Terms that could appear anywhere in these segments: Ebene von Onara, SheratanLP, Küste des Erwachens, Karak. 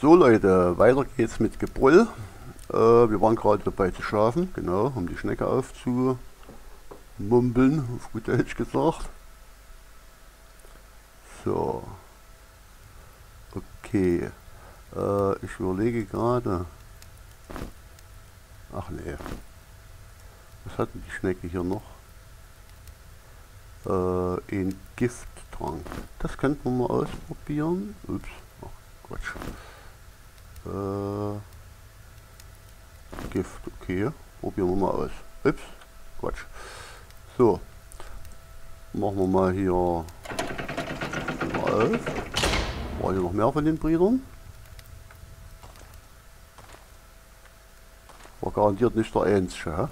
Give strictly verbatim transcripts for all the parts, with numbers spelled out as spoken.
So Leute, weiter geht's mit Gebrüll. Äh, wir waren gerade dabei zu schlafen, genau, um die Schnecke aufzumumbeln, auf gut Deutsch gesagt. So. Okay. Äh, ich überlege gerade. Ach nee. Was hat denn die Schnecke hier noch? Äh, ein Gifttrank. Das könnten wir mal ausprobieren. Ups. Ach, Quatsch. Äh, Gift, okay, probieren wir mal aus. Ups, Quatsch. So, machen wir mal hier auf. War hier noch mehr von den Breedern? War garantiert nicht der einzige, hä?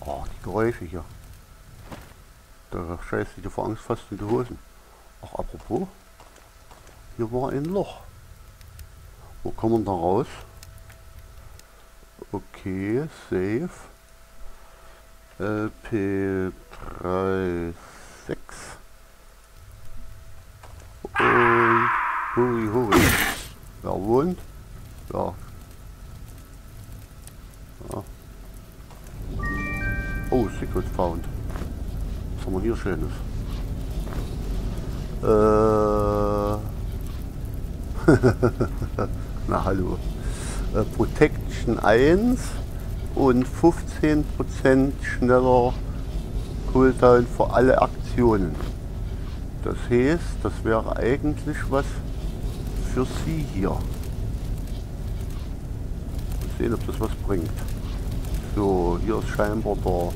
Oh, die Geräusche hier. Da scheißt sich die vor Angst fast in die Hosen. Ach, apropos. Hier war ein Loch. Wo kommen wir da raus? Okay, safe. L P sechsunddreißig. Und hurri, hurri. Wer wohnt? Ja. Ja. Oh, Secret Found. Was haben wir hier Schönes? Äh... Na hallo. Äh, Protection eins und fünfzehn Prozent schneller Cooldown für alle Aktionen. Das heißt, das wäre eigentlich was für Sie hier. Mal sehen, ob das was bringt. So, hier ist scheinbar der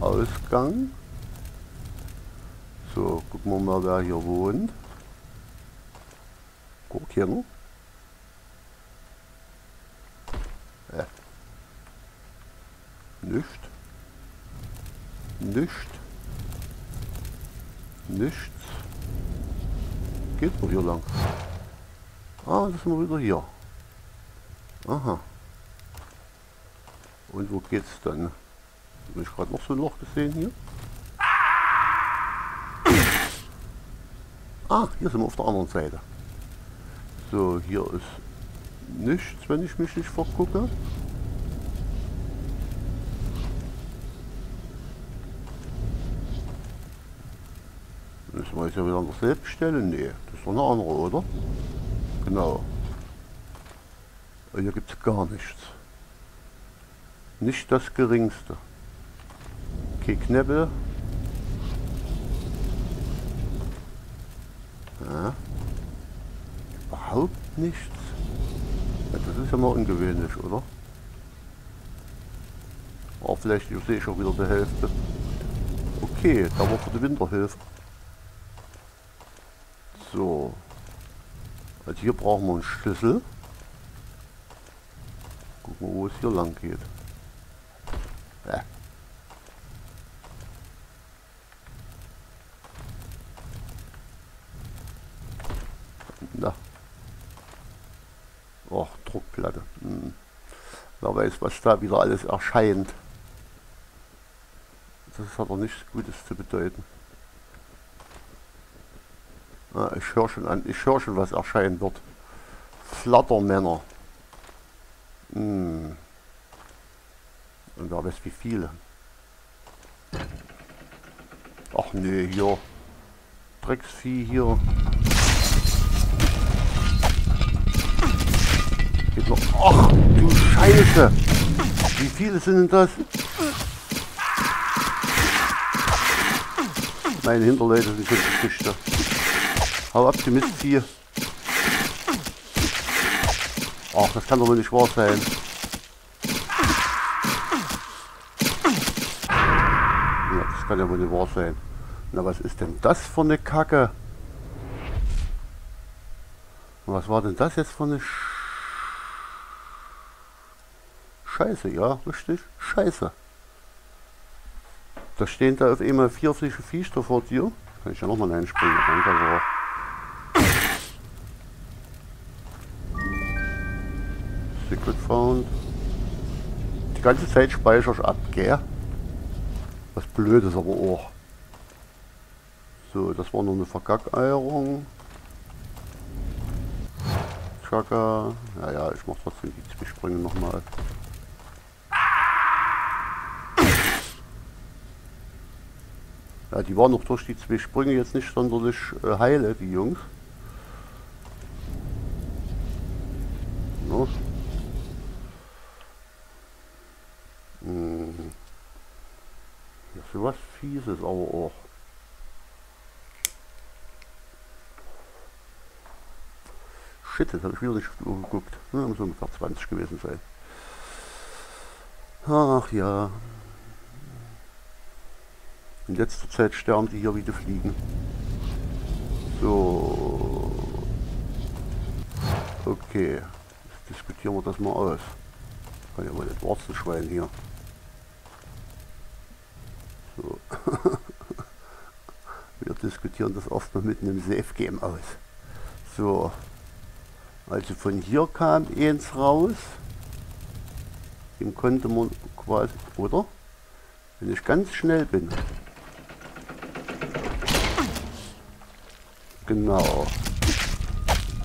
Ausgang. So, gucken wir mal, wer hier wohnt. Hier noch? Äh. Nicht. Nicht. Nichts. Geht noch hier lang. Ah, das sind wir wieder hier. Aha. Und wo geht's dann? Habe ich gerade noch so ein Loch gesehen hier? Ah, hier sind wir auf der anderen Seite. So, hier ist nichts, wenn ich mich nicht vergucke. Müssen wir jetzt ja wieder an derselben Stelle? Nee, das ist doch eine andere, oder? Genau. Und hier gibt es gar nichts. Nicht das Geringste. Okay, Knebel. Ja. Überhaupt nichts. Das ist ja mal ungewöhnlich, oder? Aber vielleicht sehe ich schon wieder die Hälfte. Okay, da war für die Winterhilfe. So. Also hier brauchen wir einen Schlüssel. Gucken wir, wo es hier lang geht. Äh. Na. Och, Druckplatte. Hm. Wer weiß, was da wieder alles erscheint. Das hat doch nichts Gutes zu bedeuten. Ah, ich höre schon an, ich höre schon, was erscheinen wird. Flattermänner. Hm. Und wer weiß, wie viele. Ach nee, hier. Drecksvieh hier. Ach du Scheiße! Wie viele sind denn das? Meine Hinterleute sind schon Geschichte. Hau ab, die Mistvieh. Ach, das kann doch wohl nicht wahr sein. Ja, das kann ja wohl nicht wahr sein. Na, was ist denn das für eine Kacke? Und was war denn das jetzt für eine Scheiße? Scheiße, ja, richtig, scheiße. Da stehen da auf einmal vier frische Viecher vor dir. Kann ich ja nochmal einspringen. Danke, Secret Found. Die ganze Zeit speichere ich ab, gell? Was Blödes aber auch. So, das war nur eine Verkackeierung. Chaka. Naja, ich mach trotzdem die Zwischensprünge nochmal. Ja, die waren noch durch die Zwischensprünge jetzt nicht sonderlich äh, heile, die Jungs. Los. Hm. Das ist was Fieses, aber auch. Shit, jetzt habe ich wieder nicht geguckt. Da muss ungefähr zwanzig gewesen sein. Ach ja. In letzter Zeit sterben die hier wieder Fliegen. So. Okay. Jetzt diskutieren wir das mal aus. Kann ja mal das Warzenschwein hier. So. Wir diskutieren das erstmal mit einem Safe-Game aus. So. Also von hier kam eins raus. Dem konnte man quasi, oder? Wenn ich ganz schnell bin. Genau.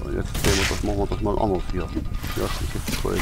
Und jetzt sehen wir das, machen wir das mal anders hier. Ja, das ist voll.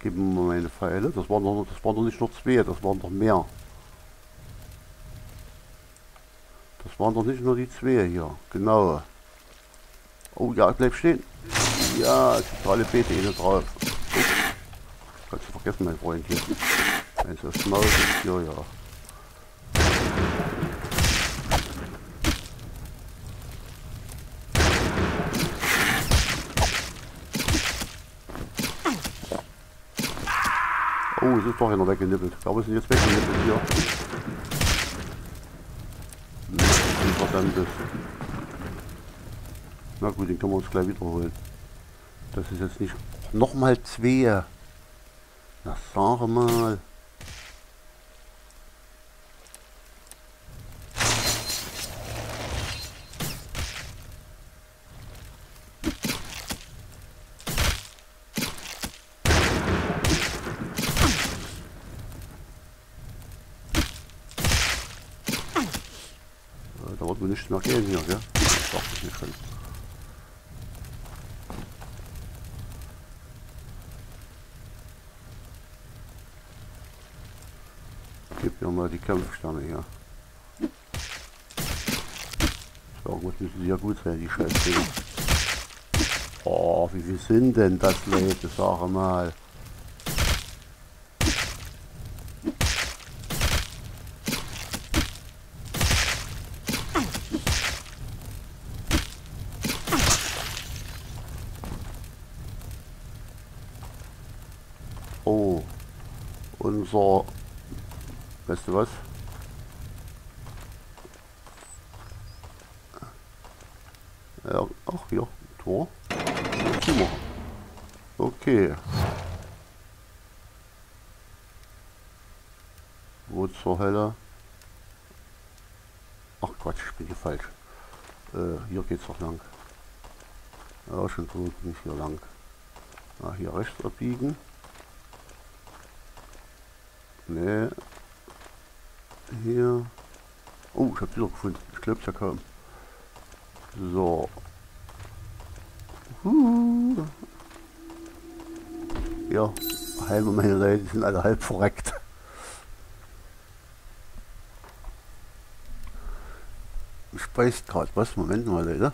Geben wir meine Pfeile. Das waren doch, das waren doch nicht nur zwei, das waren doch mehr. Das waren doch nicht nur die zwei hier. Genau. Oh ja, bleib stehen. Ja, totale Bete hier drauf. Ups. Kannst du vergessen, mein Freund hier. Eins aufs Maul ist hier, ja. Oh, es ist doch einer weggenippelt. Ich glaube, es sind jetzt weggenippelt hier. Hm, verdammtes. Na gut, den können wir uns gleich wiederholen. Das ist jetzt nicht... Nochmal zwei. Na, sag mal. Da wollten wir nicht mehr gehen hier, gell? Das darf ich nicht können. Gib mir mal die Kämpfstange hier. So, irgendwas müssen sie ja gut sein, die Scheiße. Oh, wie viel sind denn das, Leute? Sag mal. Oh, unser, weißt du was? Ja, ach hier, Tor. Okay. Wo zur Hölle? Ach Quatsch, ich bin hier falsch. Äh, hier geht's doch lang. Ja, schon gut, nicht hier lang. Ah, hier rechts abbiegen. Ne. Hier. Oh, ich hab's wieder gefunden. Ich glaub's ja kaum. So. Uhuhu. Ja, halbe meine Leute sind alle halb verreckt. Ich speist gerade was. Moment mal, Leute.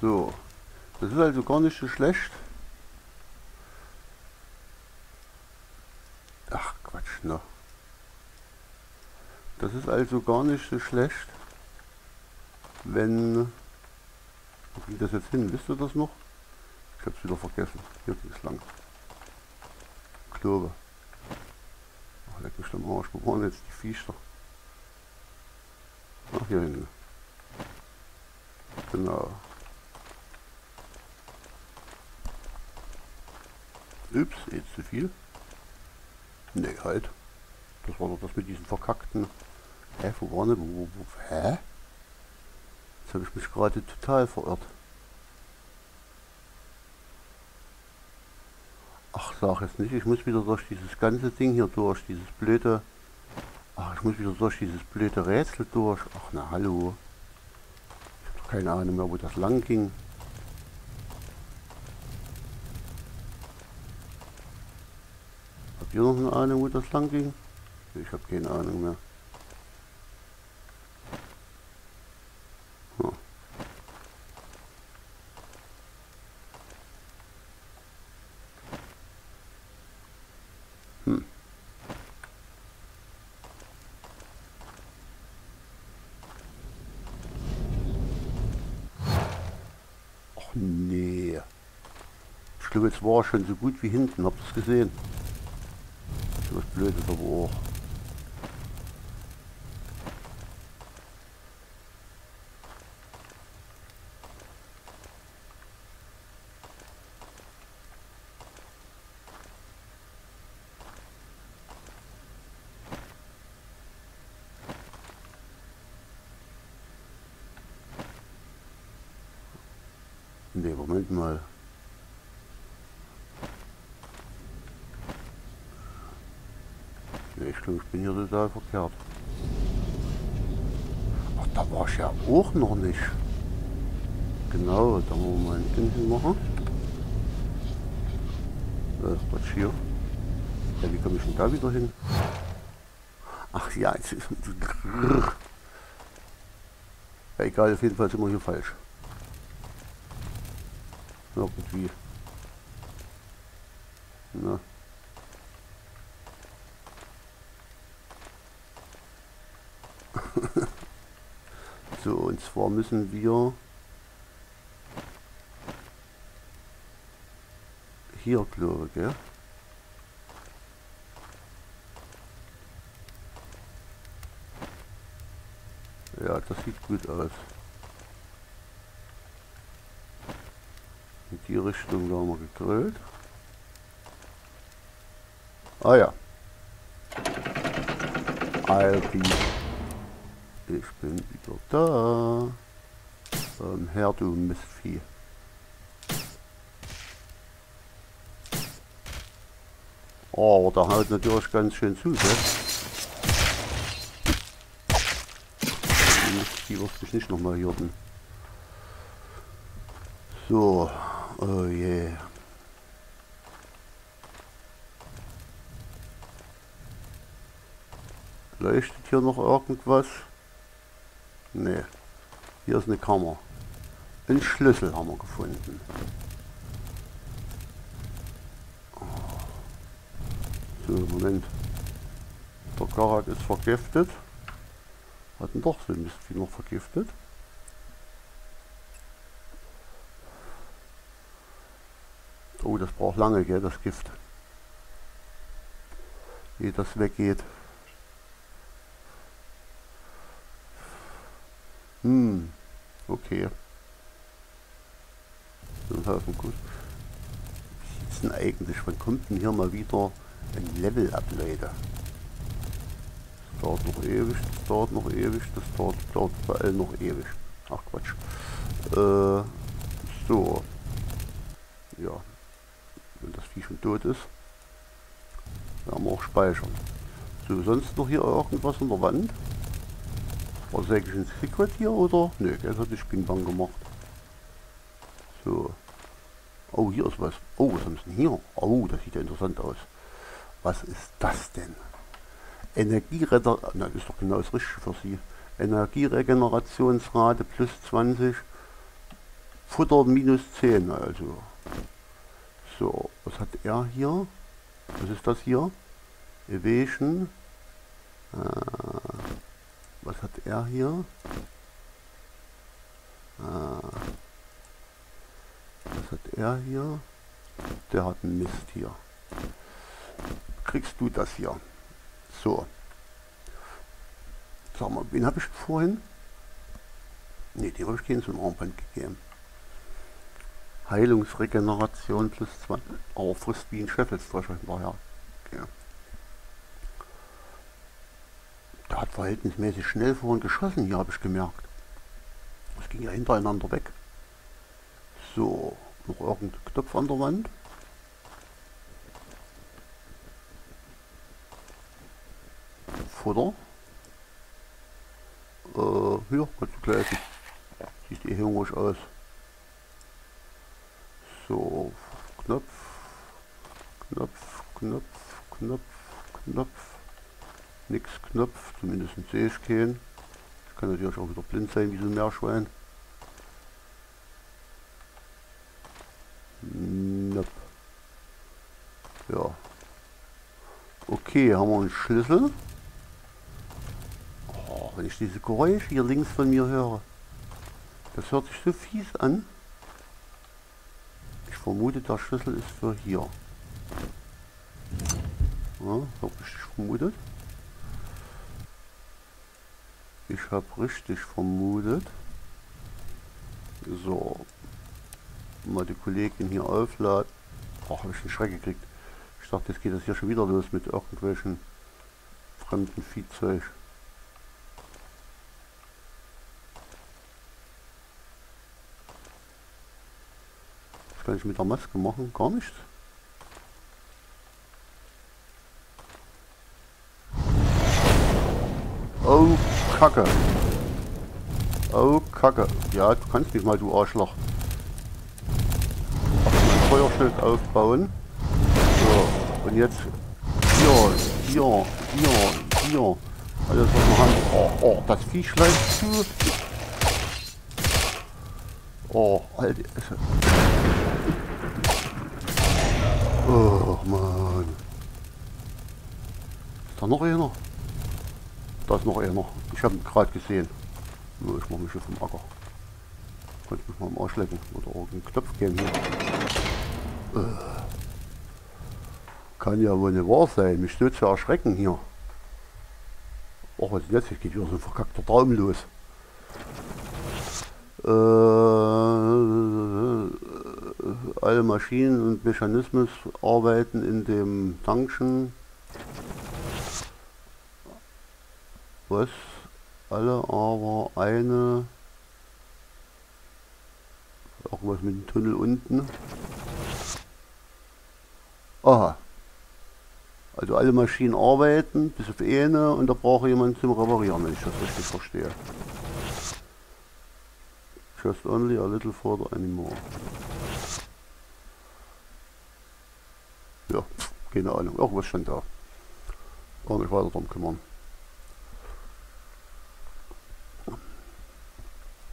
So. Das ist also gar nicht so schlecht. Ach Quatsch, ne? Das ist also gar nicht so schlecht, wenn... Wo ging das jetzt hin? Wisst ihr das noch? Ich hab's wieder vergessen. Hier ging's lang. Klobe. Ach, leck mich am Arsch. Wo waren jetzt die Viecher? Ach, hier hinten. Genau. Ups, jetzt zu viel. Nee, halt. Das war doch das mit diesen verkackten... Hä, wo war ne? Wo, wo, hä? Jetzt habe ich mich gerade total verirrt. Ach, sag jetzt nicht, ich muss wieder durch dieses ganze Ding hier durch, dieses blöde... Ach, ich muss wieder durch dieses blöde Rätsel durch. Ach, na hallo. Ich habe doch keine Ahnung mehr, wo das lang ging. Habt ihr noch eine Ahnung, wo das lang ging? Ich habe keine Ahnung mehr. Nee. Ich glaube, jetzt war schon so gut wie hinten. Habt ihr es gesehen? So was Blödes aber auch. Nee, Moment mal. Nee, ich glaube, ich bin hier total verkehrt. Ach, da war ich ja auch noch nicht. Genau, da wollen wir mal ein Ding hinmachen. Äh, was hier? Ja, wie komme ich denn da wieder hin? Ach ja, jetzt ist... Ja, egal, auf jeden Fall sind wir hier falsch. Irgendwie. Na. So, und zwar müssen wir hier, glaube ich, gell? Ja, das sieht gut aus. Die Richtung, da haben wir gegrillt. Ah ja. L P. Ich bin wieder da. Ähm, Herr, du Mistvieh. Oh, aber der haut natürlich ganz schön zu, gell? Die wirst dich nicht nochmal hirten. So. Oh je. Yeah. Leuchtet hier noch irgendwas? Nee. Hier ist eine Kammer. Einen Schlüssel haben wir gefunden. So, Moment. Der Karat ist vergiftet. Hat ihn doch so ein bisschen noch vergiftet. Oh, das braucht lange, gell, das Gift. Ehe das weggeht. Hm, okay. So ein Haufen gut. Wie sieht's denn eigentlich? Wann kommt denn hier mal wieder ein Level ab, Leute? Das dauert noch ewig, das dauert noch ewig, das dauert, dauert bei allen noch ewig. Ach Quatsch. Äh, so. Ja. Wenn das Vieh schon tot ist, werden wir auch speichern. So, sonst noch hier irgendwas an der Wand? War das eigentlich ein Secret hier, oder? Ne, das hat die Spinnbank gemacht. So. Oh, hier ist was. Oh, was haben sie denn hier? Oh, das sieht ja interessant aus. Was ist das denn? Energieretter... Na, ist doch genau das Richtige für sie. Energieregenerationsrate plus zwanzig. Futter minus zehn, also... So, was hat er hier? Was ist das hier? Evasion. Ah, was hat er hier? Ah, was hat er hier? Der hat einen Mist hier. Kriegst du das hier? So. Sag mal, wen habe ich vorhin? Ne, die habe ich keinen zum Armband gegeben. Heilungsregeneration plus zwanzig. Oh, frisst wie ein Scheffelstrescher. Ja. Ja. Der hat verhältnismäßig schnell vorhin geschossen, hier habe ich gemerkt. Das ging ja hintereinander weg. So, noch irgendein Knopf an der Wand. Futter. Äh, hier, kannst du gleich essen. Sieht eh hungrig aus. So, Knopf, Knopf, Knopf, Knopf, Knopf. Nix Knopf, zumindest sehe ich keinen. Ich kann natürlich auch wieder blind sein wie so ein Meerschwein. Nope. Ja. Okay, haben wir einen Schlüssel. Oh, wenn ich diese Geräusche hier links von mir höre. Das hört sich so fies an. Ich vermute, der Schlüssel ist für hier. Ja, habe ich vermutet. Ich habe richtig vermutet. So. Mal die Kollegin hier aufladen. Ach, habe ich einen Schreck gekriegt. Ich dachte, jetzt geht das hier schon wieder los mit irgendwelchen fremden Viehzeug. Was kann ich mit der Maske machen? Gar nichts. Oh, Kacke. Oh, Kacke. Ja, du kannst nicht mal, du Arschloch. Mein Feuerschild aufbauen. So, und jetzt... Hier, hier, hier, hier. Alles, was wir haben. Oh, oh, das Vieh schleicht zu. Oh, Alter. Oh, Mann. Ist da noch einer? Da ist noch einer. Ich habe ihn gerade gesehen. Nur ich mache mich hier vom Acker. Könnte mich mal im Arsch lecken. Oder irgendeinen Knopf geben hier. Äh. Kann ja wohl nicht wahr sein. Mich so zu erschrecken hier. Och, was ist jetzt? Jetzt geht wieder so ein verkackter Traum los. Äh, alle Maschinen und Mechanismus arbeiten in dem Dungeon. Was? Alle, aber eine... Irgendwas mit dem Tunnel unten. Aha. Also alle Maschinen arbeiten, bis auf eine, und da brauche jemand zum Reparieren, wenn ich das richtig verstehe. Just only a little further anymore. Ja, keine Ahnung. Irgendwas stand da. Kann mich weiter drum kümmern.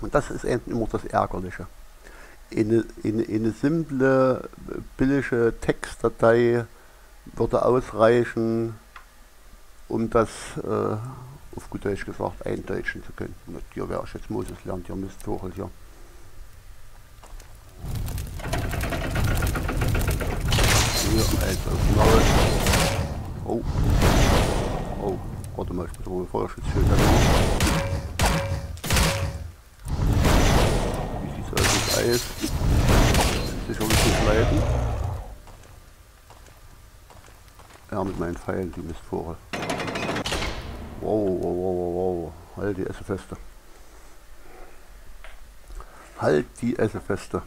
Und das ist eben immer das Ärgerliche. Eine, eine, eine simple, billige Textdatei würde ausreichen, um das, äh, auf gut Deutsch gesagt, eindeutschen zu können. Mit dir wäre ich jetzt Moses lernt, ihr Mistwochel hier. Hier, eins aufs Maul. Oh. Oh, warte mal, ich muss wohl Feuerschutzschild haben. Eis. Sicherlich nicht leiden. Ja, mit meinen Pfeilen, die Mistvore. Wow, wow, wow, wow, wow. Halt die Esse feste. Halt die Esse feste.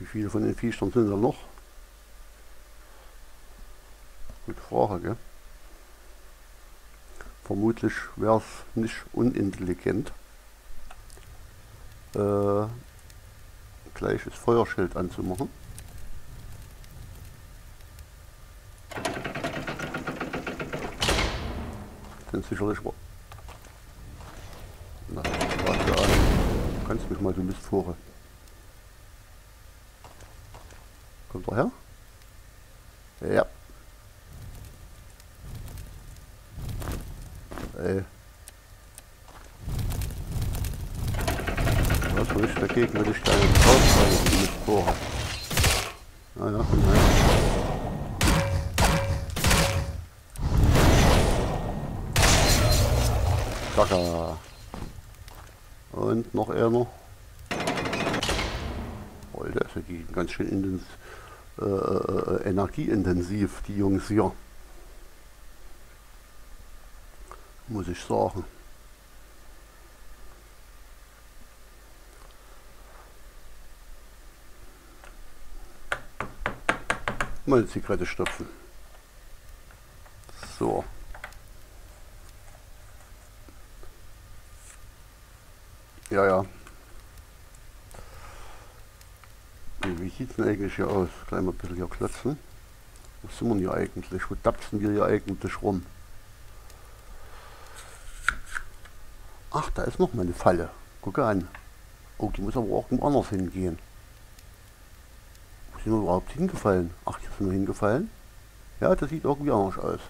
Wie viele von den Viechern sind da noch? Gute Frage, gell? Vermutlich wäre es nicht unintelligent. Äh, gleich das Feuerschild anzumachen. Dann sicherlich... Na, warte an. Du kannst mich mal, du Mistvore. Kommt er her? Ja. Ey. Was ich dagegen, wenn ich da einen Hausfall mit vorhabe? Na ja, komm her. Kaka. Und noch einer. Oh, der ist ja ganz schön intensiv, äh, energieintensiv, die Jungs hier. Muss ich sagen. Mal die Zigarette stopfen. So. Ja, ja. Wie sieht es denn eigentlich hier aus? Gleich mal ein bisschen hier klotzen. Wo sind wir denn hier eigentlich? Wo tapsen wir hier eigentlich rum? Ach, da ist noch mal eine Falle. Guck an. Oh, die muss aber auch irgendwo anders hingehen. Wo sind wir überhaupt hingefallen? Ach, hier sind wir hingefallen? Ja, das sieht irgendwie anders aus.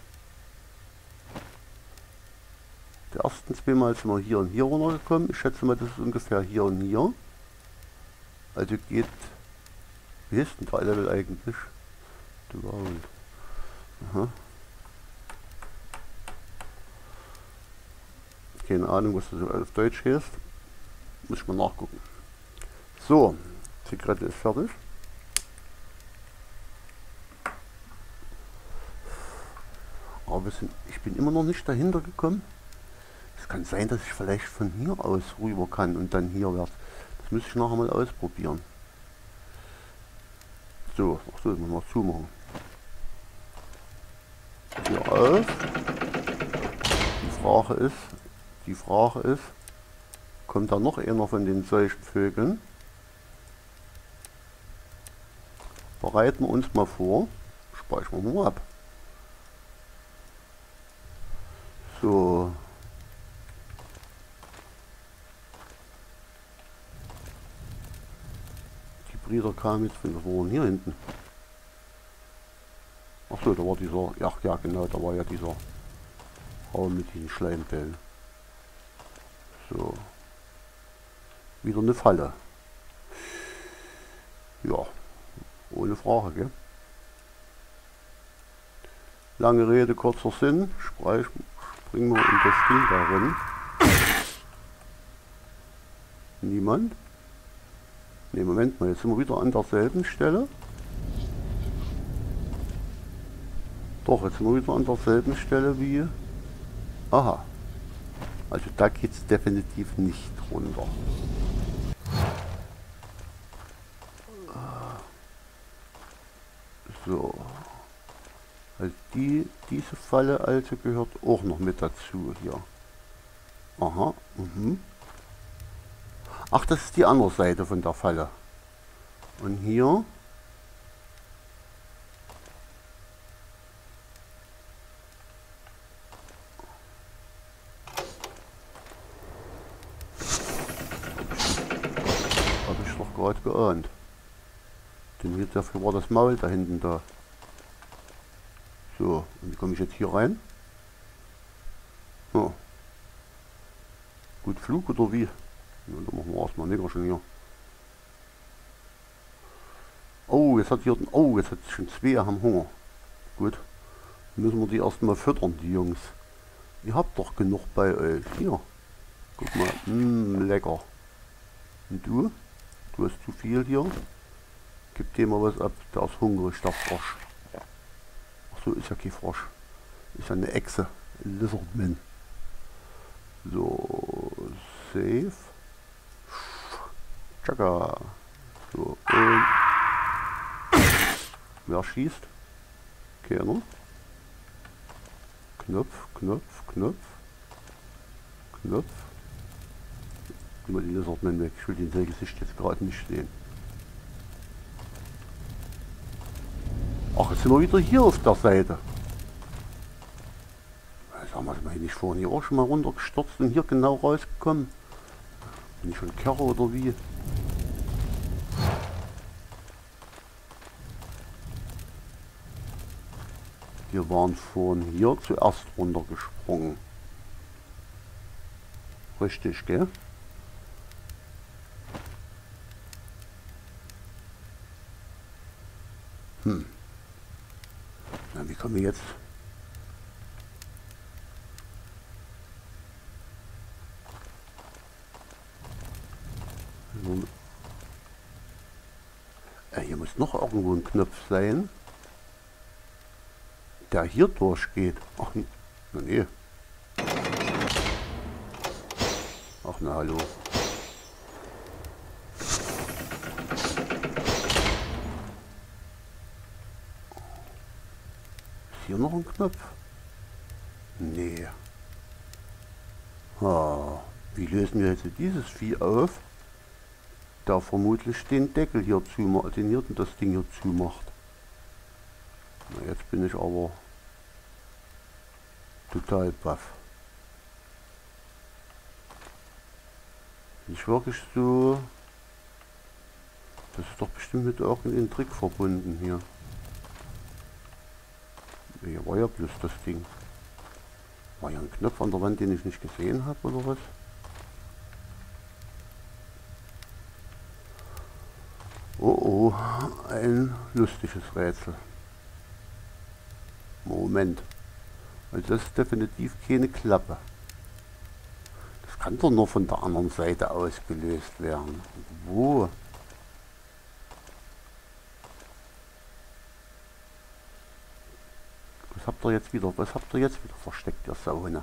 Die ersten zwei Mal sind wir hier und hier runtergekommen. Ich schätze mal, das ist ungefähr hier und hier. Also geht... Wie ist denn drei Level eigentlich? Aha. Keine Ahnung, was das auf Deutsch heißt. Muss ich mal nachgucken. So, die Zigarette ist fertig. Aber ich bin immer noch nicht dahinter gekommen. Es kann sein, dass ich vielleicht von hier aus rüber kann und dann hier werde. Das müsste ich nachher mal ausprobieren. So, ach so, das müssen wir noch zumachen. Hier auf. Die Frage ist, die Frage ist, kommt da noch einer von den solchen Vögeln? Bereiten wir uns mal vor. Speichern wir mal ab. So. Dieser kam jetzt von vorne hier hinten. Achso, da war dieser, ja, ja genau, da war ja dieser Raum mit diesen Schleimbällen. So. Wieder eine Falle. Ja, ohne Frage, gell? Lange Rede, kurzer Sinn. Sprech, springen wir in das Ding darin. Niemand? Ne, Moment mal, jetzt sind wir wieder an derselben Stelle. Doch, jetzt sind wir wieder an derselben Stelle wie... Aha. Also da geht es definitiv nicht runter. So. Also die, diese Falle also gehört auch noch mit dazu hier. Aha, mhm. Ach, das ist die andere Seite von der Falle. Und hier... Habe ich doch gerade geahnt. Denn hier dafür war das Maul da hinten da. So, und wie komme ich jetzt hier rein? So. Gut Flug oder wie? Und dann machen wir erstmal einen Nickerchen hier. Oh, jetzt hat hier, oh, jetzt hat schon zwei haben Hunger. Gut. Dann müssen wir die erstmal füttern, die Jungs. Ihr habt doch genug bei euch. Hier. Guck mal. Mh, lecker. Und du? Du hast zu viel hier. Gib dir mal was ab. Der ist hungrig, der Frosch. Achso, ist ja kein Frosch. Ist ja eine Echse. Lizardman. So, safe. Tschakka. So, und... Wer schießt? Keiner. Knopf, Knopf, Knopf. Knopf. Immer die Lizardman weg. Ich will den Gesicht jetzt gerade nicht sehen. Ach, jetzt sind wir wieder hier auf der Seite. Sag mal, sind wir hier nicht vorhin hier auch schon mal runtergestürzt und hier genau rausgekommen? Bin ich schon Kerre oder wie? Wir waren von hier zuerst runtergesprungen. Richtig, gell? Hm. Na, wie kommen wir jetzt? noch irgendwo ein Knopf sein, der hier durchgeht. Ach nee. Ach na hallo. Ist hier noch ein Knopf? Nee. Ah, wie lösen wir jetzt dieses Vieh auf? Da vermutlich den Deckel hier zumacht, den hier das Ding hier zumacht. Na, jetzt bin ich aber total baff. Nicht wirklich so. Das ist doch bestimmt mit irgendeinem Trick verbunden hier. Hier war ja bloß das Ding. War hier ein Knopf an der Wand, den ich nicht gesehen habe oder was? Oh oh, ein lustiges Rätsel. Moment. Also das ist definitiv keine Klappe. Das kann doch nur von der anderen Seite ausgelöst werden. Wo? Was habt ihr jetzt wieder? Was habt ihr jetzt wieder versteckt, ihr Sauhunde?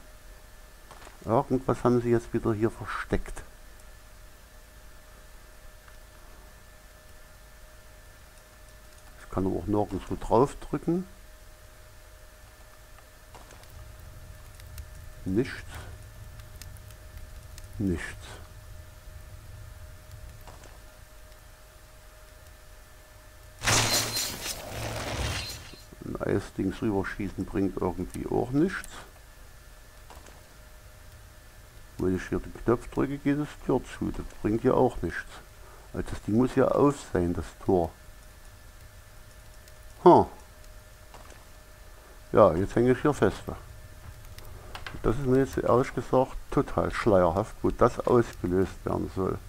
Irgendwas haben sie jetzt wieder hier versteckt. Ich kann aber auch nirgendwo drauf drücken. Nichts. Nichts. Ein Eisdings rüberschießen bringt irgendwie auch nichts. Wenn ich hier den Knopf drücke, geht das Tor zu. Das bringt ja auch nichts. Also das Ding muss ja auf sein, das Tor. Ha. Ja, jetzt hänge ich hier fest. Das ist mir jetzt ehrlich gesagt total schleierhaft, wo das ausgelöst werden soll.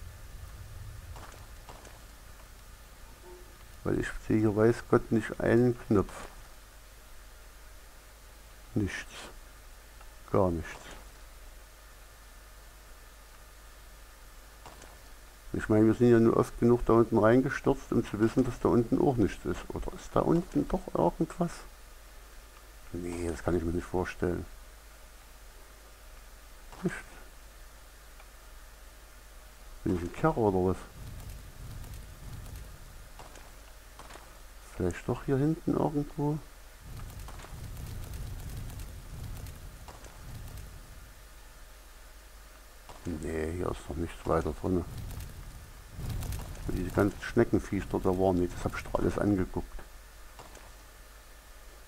Weil ich sehe hier weiß Gott nicht einen Knopf. Nichts. Gar nichts. Ich meine, wir sind ja nur oft genug da unten reingestürzt, um zu wissen, dass da unten auch nichts ist. Oder ist da unten doch irgendwas? Nee, das kann ich mir nicht vorstellen. Nichts. Bin ich ein Kerl oder was? Vielleicht doch hier hinten irgendwo. Nee, hier ist noch nichts weiter drin. Diese ganzen Schneckenviecher, da war nichts. Das habe ich doch alles angeguckt.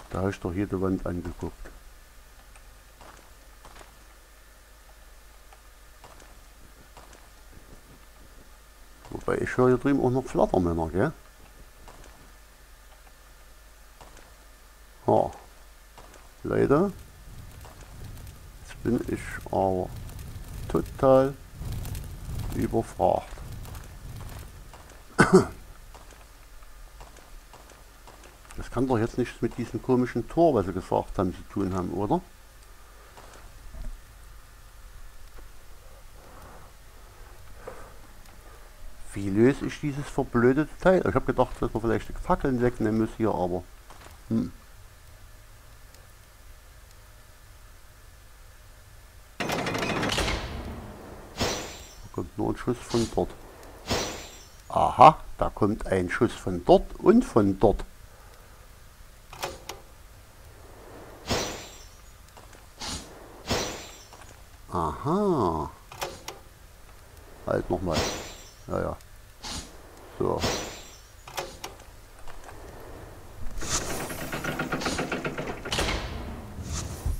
Da habe ich doch jede Wand angeguckt. Wobei ich höre hier drüben auch noch Flattermänner, gell? Ja. Leider. Jetzt bin ich aber total überfragt. Das kann doch jetzt nichts mit diesem komischen Tor, was sie gesagt haben, zu tun haben, oder? Wie löse ich dieses verblödete Teil? Ich habe gedacht, dass man vielleicht die Fackeln wegnehmen muss hier, aber... Hm. Da kommt nur ein Schuss von dort. Aha, da kommt ein Schuss von dort und von dort. Aha. Halt nochmal. Ja, ja. So.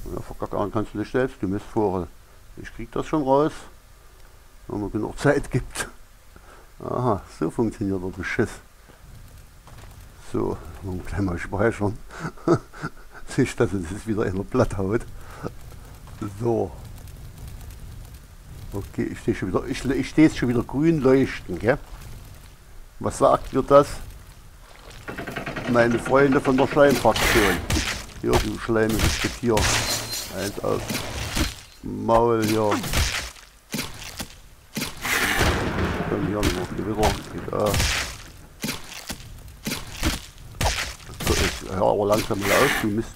Ja, verkackern kannst du nicht selbst, du Mistvorrat. Ich krieg das schon raus, wenn man genug Zeit gibt. Aha, so funktioniert der Beschiss. So, nun gleich mal speichern. Sich, dass es jetzt wieder einer platt haut. So. Okay, ich stehe schon wieder, ich, ich stehe jetzt schon wieder grün leuchten, gell? Was sagt mir das? Meine Freunde von der Schleimfraktion. Hier, du schleimiges Getier. Eins auf Maul hier. Hier noch Gewitter, geht auf. Ja, aber langsam mal aus, du Mist.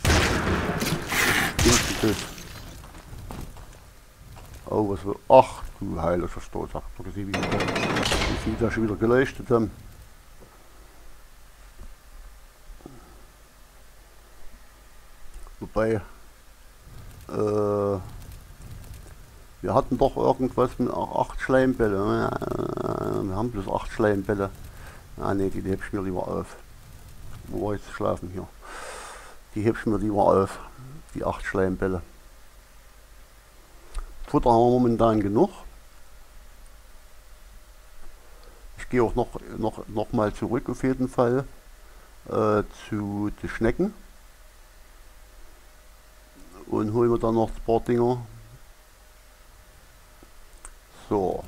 Oh, was will. Ach, du heiliger Stoßsack. Wie sieht das schon wieder geleuchtet haben. Wobei, äh, wir hatten doch irgendwas mit acht Schleimbälle. Wir haben bloß acht Schleimbälle. Ah ne, die heb ich mir lieber auf. Wo war ich zu schlafen hier? Die heb ich mir lieber auf. Die acht Schleimbälle. Futter haben wir momentan genug. Ich gehe auch noch, noch, noch mal zurück auf jeden Fall äh, zu den Schnecken. Und holen wir dann noch ein paar Dinger. So.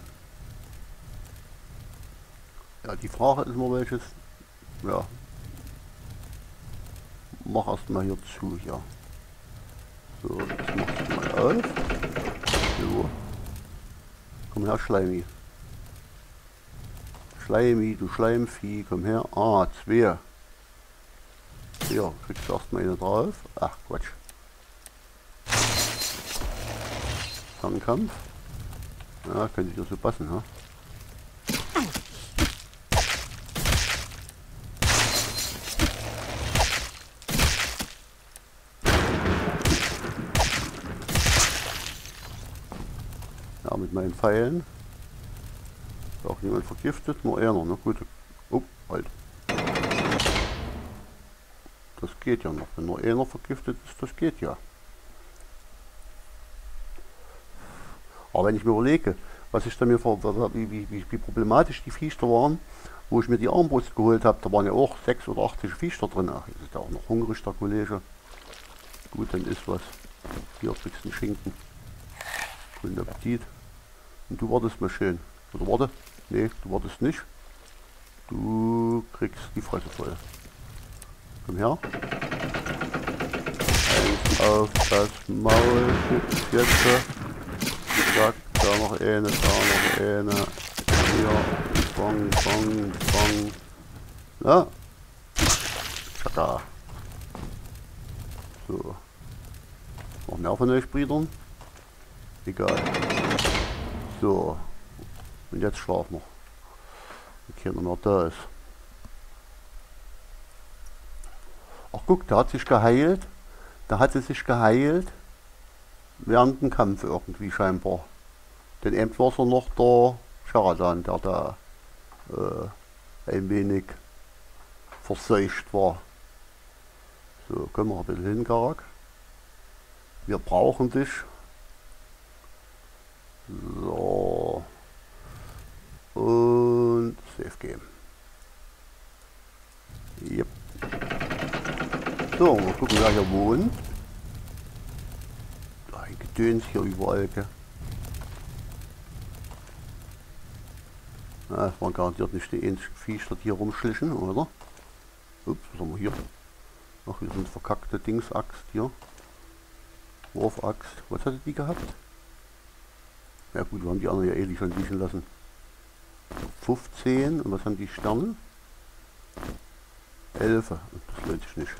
Ja, die Frage ist mal welches. Ja. Mach erstmal hier zu hier. So, das mach ich mal auf. So. Komm her, Schleimi. Schleimi, du Schleimvieh, komm her. Ah, zwei. Ja, kriegst du erstmal hier drauf. Ach Quatsch. Kampf. Ja, könnte ich das so passen, ha? Ja, mit meinen Pfeilen. Ist auch niemand vergiftet, nur er noch, na gut. Oh, halt. Das geht ja noch. Wenn nur er noch vergiftet ist, das geht ja. Aber wenn ich mir überlege, was ich da mir vor, wie, wie, wie problematisch die Viecher waren, wo ich mir die Armbrust geholt habe, da waren ja auch sechs oder achtzig Viecher drin. Ach, jetzt ist da auch noch hungrig, der Kollege. Gut, dann ist was. Hier kriegst du einen Schinken. Guten Appetit. Und du wartest mal schön. Oder warte? Nee, du wartest nicht. Du kriegst die Fresse voll. Komm her. Eins auf das Maul gibt's jetzt. Da noch eine, da noch eine. Ja, bang, bang, bang. Ja. Tschakka. So. Noch mehr von euch Brüdern. Egal. So. Und jetzt schlafen wir. Und keiner noch da ist. Ach guck, da hat sich geheilt. Da hat sie sich geheilt. Während dem Kampf irgendwie scheinbar. Denn eben war es noch der Sheratan, der da äh, ein wenig verseucht war. So, können wir ein bisschen hin, Karak. Wir brauchen dich. So. Und Safe Game. Yep. So, mal gucken, wer hier wohnt. Gedöns hier überall, gell? Na, das waren garantiert nicht die einzigen Viecher, die hier rumschlichen, oder? Ups, was haben wir hier? Ach, hier sind verkackte Dingsaxt hier. Wurfaxt. Was hatte die gehabt? Ja gut, wir haben die anderen ja eh schon liegen lassen. fünfzehn, und was haben die Sterne? elf, das lohnt sich nicht.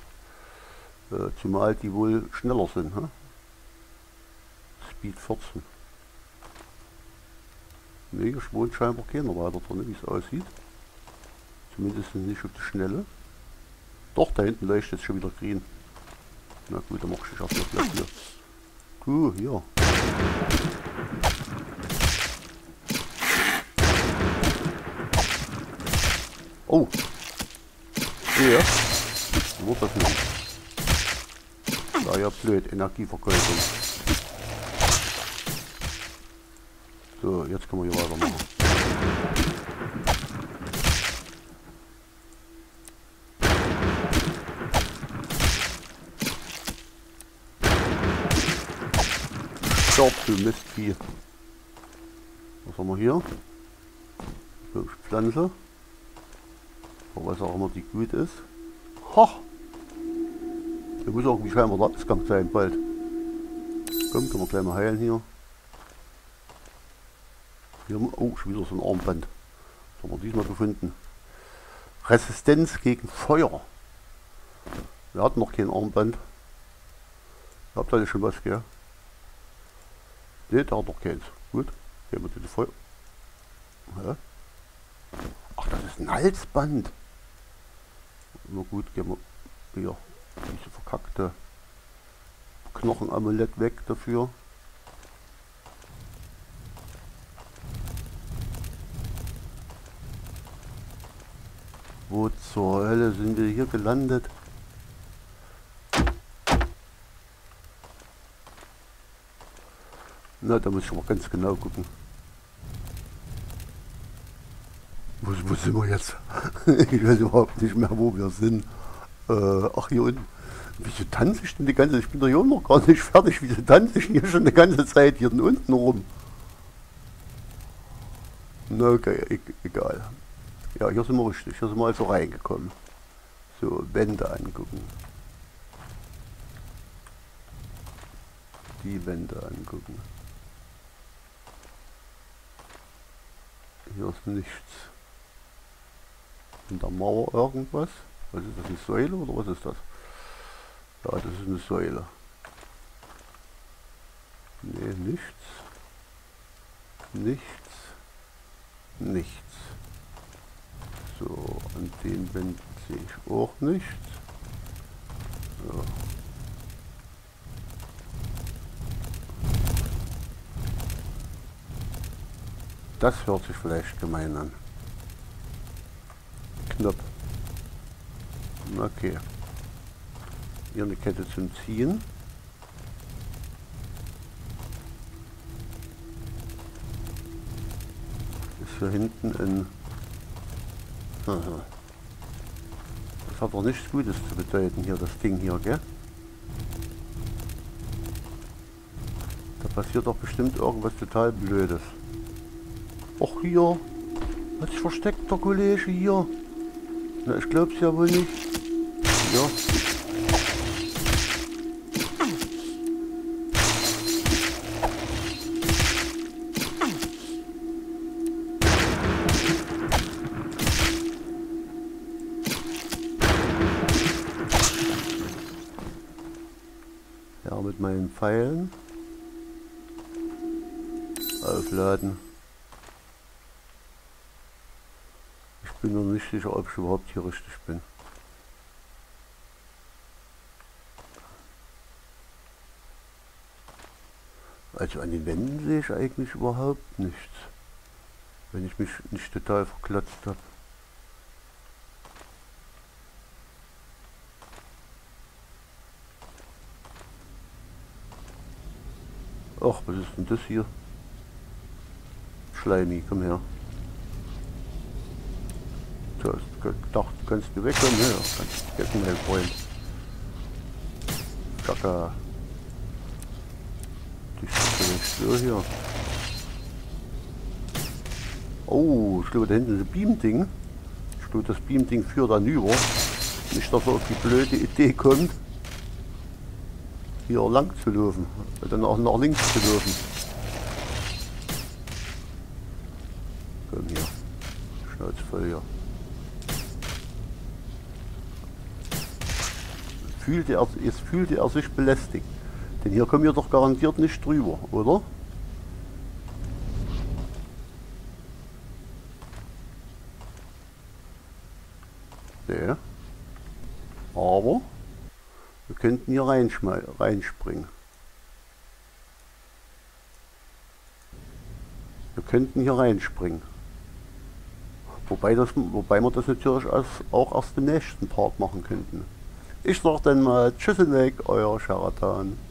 Äh, zumal die wohl schneller sind, hä? Speed vierzehn. Ne, ich wohnt scheinbar keiner weiter drin, wie es aussieht. Zumindest nicht auf die Schnelle. Doch, da hinten leuchtet jetzt schon wieder grün. Na gut, dann mach ich das erstmal hier. Cool, hier. Oh! Ja. Wo ist das denn? Ja, ja, blöd. Energievergeudung. So, jetzt können wir hier weitermachen. Stopp, du Mistvieh. Was haben wir hier? Pflanze. Aber was auch immer die gut ist. Ha! Da muss irgendwie scheinbar der Ausgang sein bald. Komm, können wir gleich mal heilen hier. Hier, oh, schon wieder so ein Armband. Das haben wir diesmal gefunden. Resistenz gegen Feuer. Wir hatten noch kein Armband. Ihr habt alle schon was, gell? Ne, der hat noch keins. Gut, gehen wir den voll. Ja. Ach, das ist ein Halsband. Na gut, gehen wir hier diese verkackte Knochenamulett weg dafür. Wo zur Hölle sind wir hier gelandet? Na, da muss ich mal ganz genau gucken. Wo, wo sind wir jetzt? Ich weiß überhaupt nicht mehr, wo wir sind. Äh, ach, hier unten. Wieso tanze ich denn die ganze Zeit? Ich bin doch hier noch gar nicht fertig. Wieso tanze ich hier schon die ganze Zeit hier unten rum? Na, okay, egal. Ja, hier sind wir richtig. Hier sind wir also reingekommen. So, Wände angucken. Die Wände angucken. Hier ist nichts. In der Mauer irgendwas. Was ist das? Eine Säule oder was ist das? Ja, das ist eine Säule. Nee, nichts. Nichts. Nichts. So, an den Wänden sehe ich auch nichts. So. Das hört sich vielleicht gemein an. Knopf. Okay. Hier eine Kette zum Ziehen. Ist hier hinten ein... Aha. Das hat doch nichts Gutes zu bedeuten hier, das Ding hier, gell? Da passiert doch bestimmt irgendwas total Blödes. Och hier, hat sich versteckt der Kollege hier. Na, ich glaub's ja wohl nicht. Ja. Ja, mit meinen Pfeilen. Aufladen. Ich bin noch nicht sicher, ob ich überhaupt hier richtig bin. Also an den Wänden sehe ich eigentlich überhaupt nichts, wenn ich mich nicht total verklotzt habe. Ach, was ist denn das hier? Schleimi, komm her. Du hast gedacht, du kannst du wegkommen, ja, kannst du wegkommen, mein Freund. Kaka. Die steht so hier. Oh, ich glaube, da hinten ist ein Beam-Ding. Ich glaube, das Beam-Ding führt dann über. Nicht, dass er auf die blöde Idee kommt, hier lang zu laufen. Dann auch nach links zu laufen. Komm hier. Schnauze voll hier. Fühlte er, jetzt fühlte er sich belästigt. Denn hier kommen wir doch garantiert nicht drüber, oder? Nee. Aber wir könnten hier reinspringen. Wir könnten hier reinspringen. Wobei, das, wobei wir das natürlich auch aus dem nächsten Part machen könnten. Ich sag dann mal Tschüss und weg, euer Sheratan.